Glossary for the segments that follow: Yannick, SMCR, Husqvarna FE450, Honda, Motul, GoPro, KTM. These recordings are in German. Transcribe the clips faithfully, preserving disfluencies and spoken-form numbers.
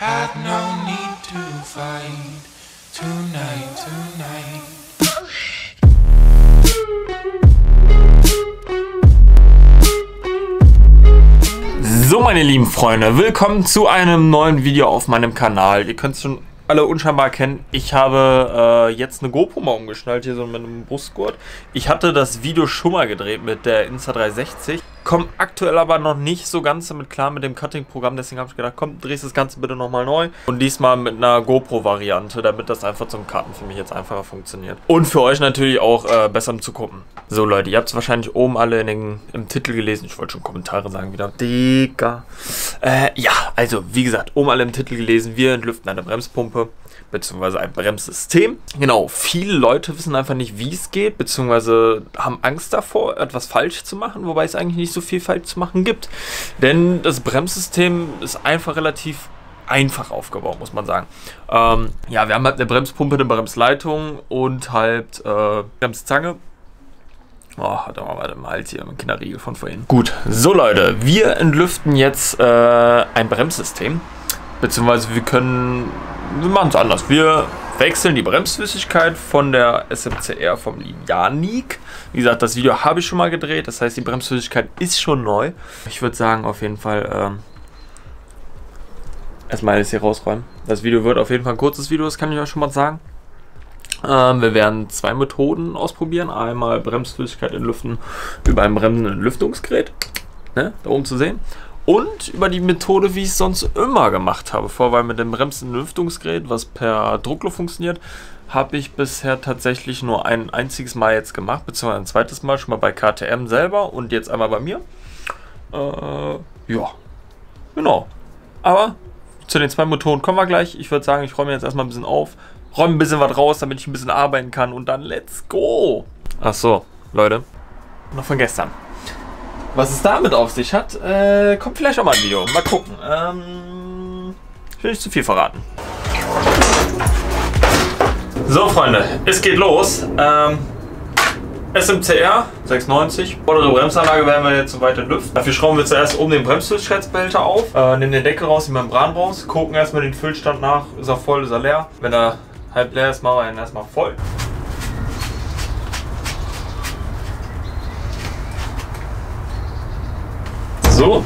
Had no need to fight tonight, tonight. So, meine lieben Freunde, willkommen zu einem neuen Video auf meinem Kanal. Ihr könnt es schon alle unscheinbar kennen. Ich habe äh, jetzt eine GoPro mal umgeschnallt, hier so mit einem Brustgurt. Ich hatte das Video schon mal gedreht mit der Insta dreihundertsechzig. Komme aktuell aber noch nicht so ganz damit klar mit dem Cutting-Programm. Deswegen habe ich gedacht, komm, drehst das Ganze bitte nochmal neu. Und diesmal mit einer GoPro-Variante, damit das einfach zum Cutten für mich jetzt einfacher funktioniert. Und für euch natürlich auch äh, besser um zu gucken. So Leute, ihr habt es wahrscheinlich oben alle in den, im Titel gelesen. Ich wollte schon Kommentare sagen wieder. Digga. Äh, ja, also wie gesagt, oben alle im Titel gelesen. Wir entlüften eine Bremspumpe. Beziehungsweise ein Bremssystem. Genau, viele Leute wissen einfach nicht, wie es geht, beziehungsweise haben Angst davor, etwas falsch zu machen, wobei es eigentlich nicht so viel falsch zu machen gibt. Denn das Bremssystem ist einfach relativ einfach aufgebaut, muss man sagen. Ähm, ja, wir haben halt eine Bremspumpe, eine Bremsleitung und halt äh, Bremszange. Oh, hat aber mal im Hals hier, im Kinderriegel von vorhin. Gut, so Leute, wir entlüften jetzt äh, ein Bremssystem. Beziehungsweise wir können, wir machen es anders. Wir wechseln die Bremsflüssigkeit von der S M C R vom lieben Yannick. Wie gesagt, das Video habe ich schon mal gedreht. Das heißt, die Bremsflüssigkeit ist schon neu. Ich würde sagen, auf jeden Fall ähm, erstmal alles hier rausräumen. Das Video wird auf jeden Fall ein kurzes Video, das kann ich euch schon mal sagen. Ähm, wir werden zwei Methoden ausprobieren. Einmal Bremsflüssigkeit entlüften über ein bremsenden Lüftungsgerät. Ne? Da oben zu sehen. Und über die Methode, wie ich es sonst immer gemacht habe. Vorher mit dem bremsenden Lüftungsgerät, was per Druckluft funktioniert, habe ich bisher tatsächlich nur ein einziges Mal jetzt gemacht, beziehungsweise ein zweites Mal, schon mal bei K T M selber und jetzt einmal bei mir. Äh, ja, genau. Aber zu den zwei Methoden kommen wir gleich. Ich würde sagen, ich räume jetzt erstmal ein bisschen auf, räume ein bisschen was raus, damit ich ein bisschen arbeiten kann und dann let's go. Ach so, Leute, noch von gestern. Was es damit auf sich hat, äh, kommt vielleicht auch mal ein Video. Mal gucken. Ähm, ich will nicht zu viel verraten. So Freunde, es geht los. Ähm, S M C R sechsundneunzig. Vordere Bremsanlage werden wir jetzt so weit entlüften. Dafür schrauben wir zuerst oben den Bremsflüssigkeitsbehälter auf. Äh, nehmen den Deckel raus, die Membran raus. Gucken erstmal den Füllstand nach. Ist er voll, ist er leer. Wenn er halb leer ist, machen wir ihn erstmal voll. So,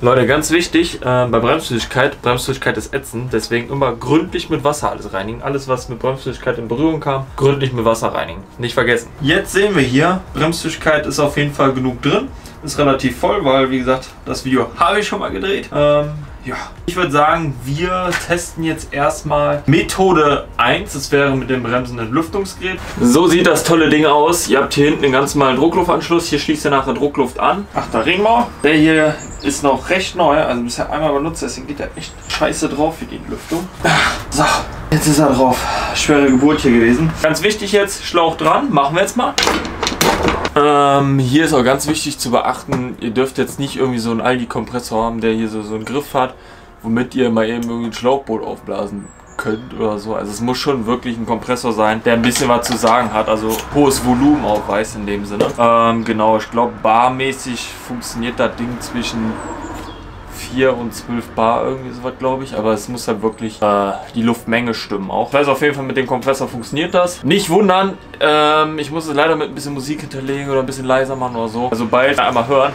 Leute, ganz wichtig, äh, bei Bremsflüssigkeit, Bremsflüssigkeit ist ätzend, deswegen immer gründlich mit Wasser alles reinigen. Alles, was mit Bremsflüssigkeit in Berührung kam, gründlich mit Wasser reinigen. Nicht vergessen. Jetzt sehen wir hier, Bremsflüssigkeit ist auf jeden Fall genug drin. Ist relativ voll, weil, wie gesagt, das Video habe ich schon mal gedreht. Ähm, ja, ich würde sagen, wir testen jetzt erstmal Methode eins. Das wäre mit dem bremsenden Lüftungsgerät. So sieht das tolle Ding aus. Ihr habt hier hinten einen ganz normalen Druckluftanschluss. Hier schließt ihr nachher Druckluft an. Ach, der Ringbau. Der hier ist noch recht neu. Also bisher einmal benutzt, deswegen geht der echt scheiße drauf für die Lüftung. So, jetzt ist er drauf. Schwere Geburt hier gewesen. Ganz wichtig jetzt, Schlauch dran. Machen wir jetzt mal. Ähm, hier ist auch ganz wichtig zu beachten, ihr dürft jetzt nicht irgendwie so einen Aldi-Kompressor haben, der hier so, so einen Griff hat, womit ihr mal eben irgendwie ein Schlauchboot aufblasen könnt oder so. Also es muss schon wirklich ein Kompressor sein, der ein bisschen was zu sagen hat, also hohes Volumen aufweist in dem Sinne. Ähm, genau, ich glaube barmäßig funktioniert das Ding zwischen vier und zwölf Bar irgendwie sowas, glaube ich, aber es muss halt wirklich äh, die Luftmenge stimmen auch. Ich weiß auf jeden Fall, mit dem Kompressor funktioniert das. Nicht wundern, ähm, ich muss es leider mit ein bisschen Musik hinterlegen oder ein bisschen leiser machen oder so. Also bald einmal hören.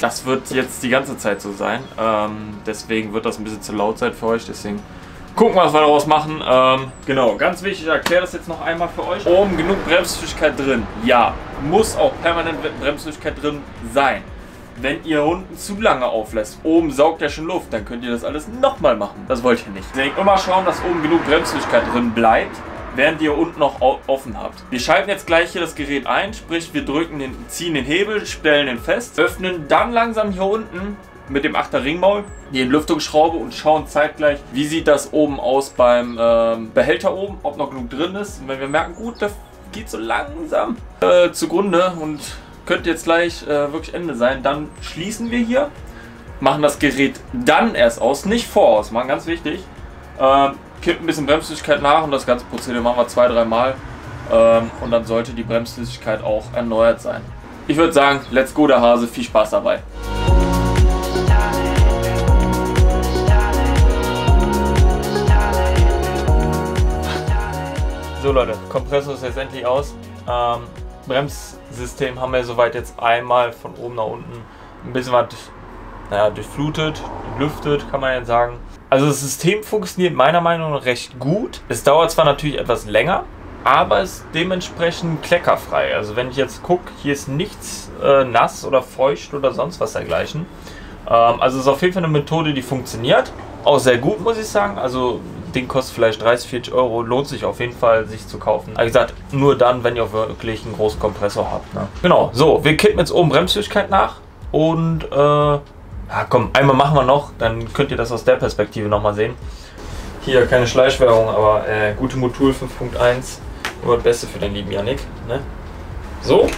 Das wird jetzt die ganze Zeit so sein, ähm, deswegen wird das ein bisschen zu laut sein für euch, deswegen gucken wir, was wir daraus machen. Ähm, genau, ganz wichtig, ich erkläre das jetzt noch einmal für euch. Oben genug Bremsflüssigkeit drin, ja, muss auch permanent Bremsflüssigkeit drin sein. Wenn ihr unten zu lange auflässt, oben saugt ja schon Luft, dann könnt ihr das alles nochmal machen. Das wollt ihr nicht. Deswegen immer schauen, dass oben genug Bremsflüssigkeit drin bleibt, während ihr unten noch offen habt. Wir schalten jetzt gleich hier das Gerät ein, sprich wir drücken den, ziehen den Hebel, stellen den fest, öffnen dann langsam hier unten mit dem achter Ringmaul die Entlüftungsschraube und schauen zeitgleich, wie sieht das oben aus beim ähm, Behälter oben, ob noch genug drin ist. Und wenn wir merken, gut, das geht so langsam äh, zugrunde und könnte jetzt gleich äh, wirklich Ende sein. Dann schließen wir hier, machen das Gerät dann erst aus, nicht voraus machen, ganz wichtig. Ähm, kippt ein bisschen Bremsflüssigkeit nach und das ganze Prozedere machen wir zwei, drei Mal. Ähm, und dann sollte die Bremsflüssigkeit auch erneuert sein. Ich würde sagen, let's go der Hase, viel Spaß dabei. So Leute, Kompressor ist jetzt endlich aus. Ähm, Bremssystem haben wir soweit jetzt einmal von oben nach unten ein bisschen was durch, naja, durchflutet, durchlüftet, kann man ja sagen. Also das System funktioniert meiner Meinung nach recht gut. Es dauert zwar natürlich etwas länger, aber ist dementsprechend kleckerfrei. Also wenn ich jetzt gucke, hier ist nichts äh, nass oder feucht oder sonst was dergleichen. Ähm, also ist auf jeden Fall eine Methode, die funktioniert. Auch sehr gut, muss ich sagen. Also Ding kostet vielleicht dreißig, vierzig Euro. Lohnt sich auf jeden Fall, sich zu kaufen. Aber wie gesagt, nur dann, wenn ihr auch wirklich einen großen Kompressor habt. Ne? Genau, so. Wir kippen jetzt oben Bremsflüssigkeit nach. Und, äh, ja, komm, einmal machen wir noch. Dann könnt ihr das aus der Perspektive nochmal sehen. Hier, keine Schleichwerbung, aber äh, gute Motul fünf Punkt eins. Nur das Beste für den lieben Yannick. Ne? So.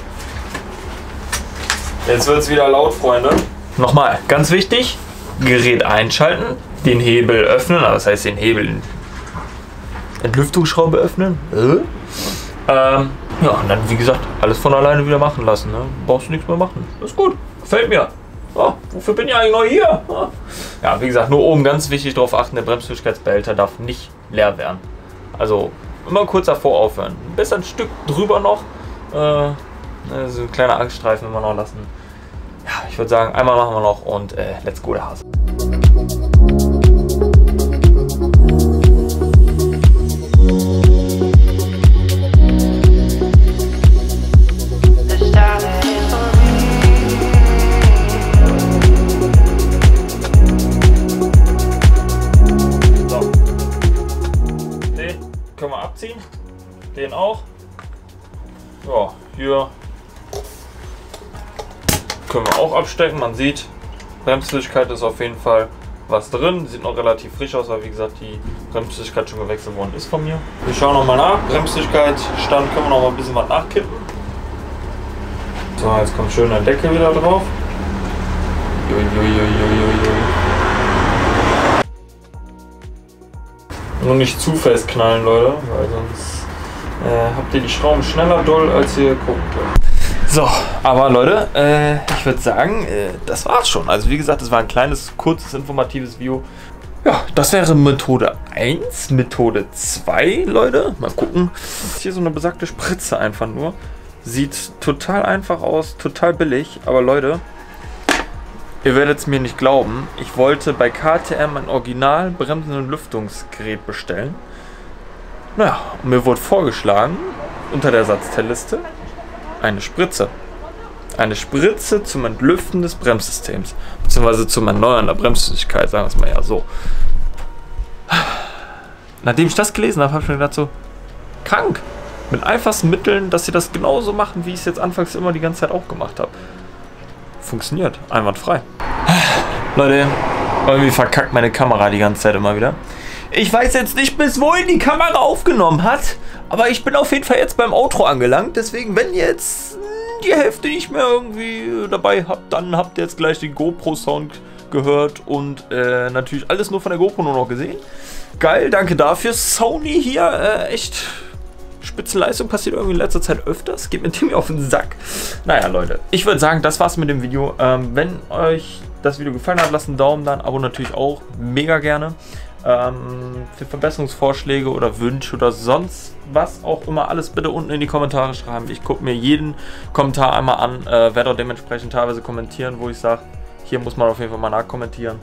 Jetzt wird es wieder laut, Freunde. Nochmal, ganz wichtig. Gerät einschalten. Den Hebel öffnen, das heißt den Hebel Entlüftungsschraube öffnen. Äh? Ähm, ja, und dann wie gesagt, alles von alleine wieder machen lassen. Ne? Brauchst du nichts mehr machen. Ist gut, gefällt mir. Oh, wofür bin ich eigentlich noch hier? Oh. Ja, wie gesagt, nur oben ganz wichtig darauf achten, der Bremsflüssigkeitsbehälter darf nicht leer werden. Also immer kurz davor aufhören. Besser ein Stück drüber noch. Äh, so ein kleiner Angststreifen immer noch lassen. Ja, ich würde sagen, einmal machen wir noch und äh, let's go, der Hase. Den auch. Ja, hier können wir auch abstecken. Man sieht, Bremsflüssigkeit ist auf jeden Fall was drin. Sieht noch relativ frisch aus, weil wie gesagt die Bremsflüssigkeit schon gewechselt worden ist von mir. Wir schauen nochmal nach. Bremsflüssigkeitsstand können wir noch mal ein bisschen was nachkippen. So, jetzt kommt schön der Deckel wieder drauf. Nur nicht zu fest knallen, Leute, weil sonst Äh, habt ihr die Schrauben schneller doll, als ihr guckt. So, aber Leute, äh, ich würde sagen, äh, das war's schon. Also wie gesagt, das war ein kleines, kurzes, informatives Video. Ja, das wäre Methode eins, Methode zwei, Leute. Mal gucken. Hier so eine besagte Spritze einfach nur. Sieht total einfach aus, total billig. Aber Leute, ihr werdet es mir nicht glauben. Ich wollte bei K T M ein Original Bremsen- und Lüftungsgerät bestellen. Naja, mir wurde vorgeschlagen, unter der Ersatzteilliste, eine Spritze. Eine Spritze zum Entlüften des Bremssystems. Beziehungsweise zum Erneuern der Bremsflüssigkeit, sagen wir es mal ja so. Nachdem ich das gelesen habe, habe ich mir gedacht so, krank. Mit einfachsten Mitteln, dass sie das genauso machen, wie ich es jetzt anfangs immer die ganze Zeit auch gemacht habe. Funktioniert, einwandfrei. Leute, irgendwie verkackt meine Kamera die ganze Zeit immer wieder. Ich weiß jetzt nicht, bis wohin die Kamera aufgenommen hat, aber ich bin auf jeden Fall jetzt beim Outro angelangt. Deswegen, wenn ihr jetzt die Hälfte nicht mehr irgendwie dabei habt, dann habt ihr jetzt gleich den GoPro-Sound gehört und äh, natürlich alles nur von der GoPro nur noch gesehen. Geil, danke dafür. Sony hier, äh, echt Spitzenleistung, passiert irgendwie in letzter Zeit öfters. Geht mir ziemlich auf den Sack. Naja, Leute, ich würde sagen, das war's mit dem Video. Ähm, wenn euch das Video gefallen hat, lasst einen Daumen da, ein Abo natürlich auch, mega gerne. Ähm, für Verbesserungsvorschläge oder Wünsche oder sonst was auch immer, alles bitte unten in die Kommentare schreiben. Ich gucke mir jeden Kommentar einmal an, äh, werde auch dementsprechend teilweise kommentieren, wo ich sage, hier muss man auf jeden Fall mal nachkommentieren.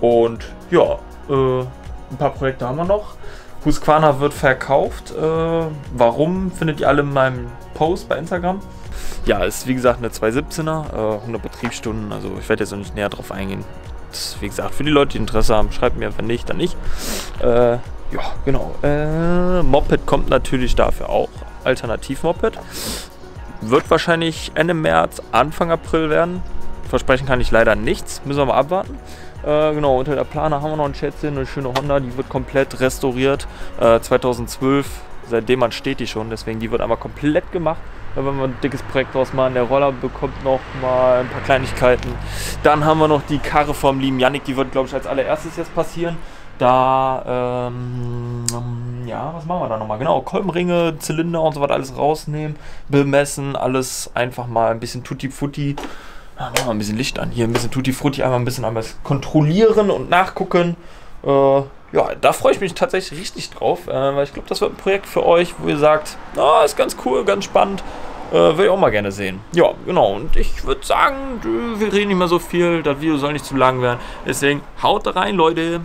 Und ja, äh, ein paar Projekte haben wir noch. Husqvarna wird verkauft. Äh, warum, findet ihr alle in meinem Post bei Instagram. Ja, ist wie gesagt eine zwei siebzehner, äh, hundert Betriebsstunden, also ich werde jetzt noch nicht näher drauf eingehen. Wie gesagt, für die Leute, die Interesse haben, schreibt mir, wenn nicht, dann nicht. Äh, ja, genau. Äh, Moped kommt natürlich dafür auch. Alternativ-Moped. Wird wahrscheinlich Ende März, Anfang April werden. Versprechen kann ich leider nichts. Müssen wir mal abwarten. Äh, genau, unter der Plane haben wir noch ein Schätzchen, eine schöne Honda. Die wird komplett restauriert. Äh, zweitausendzwölf, seitdem man steht die schon. Deswegen, die wird einmal komplett gemacht. Wenn wir ein dickes Projekt draus machen, der Roller bekommt noch mal ein paar Kleinigkeiten. Dann haben wir noch die Karre vom lieben Yannick, die wird, glaube ich, als allererstes jetzt passieren. Da, ähm, ja, was machen wir da nochmal? Genau, Kolbenringe, Zylinder und so was alles rausnehmen, bemessen, alles einfach mal ein bisschen tutti-futti. Machen wir mal ein bisschen Licht an hier, ein bisschen tutti-futti, einmal ein bisschen einmal kontrollieren und nachgucken. Äh, ja, da freue ich mich tatsächlich richtig drauf, äh, weil ich glaube, das wird ein Projekt für euch, wo ihr sagt, na, oh, ist ganz cool, ganz spannend, äh, will ich auch mal gerne sehen. Ja, genau, und ich würde sagen, wir reden nicht mehr so viel, das Video soll nicht zu lang werden, deswegen haut rein, Leute.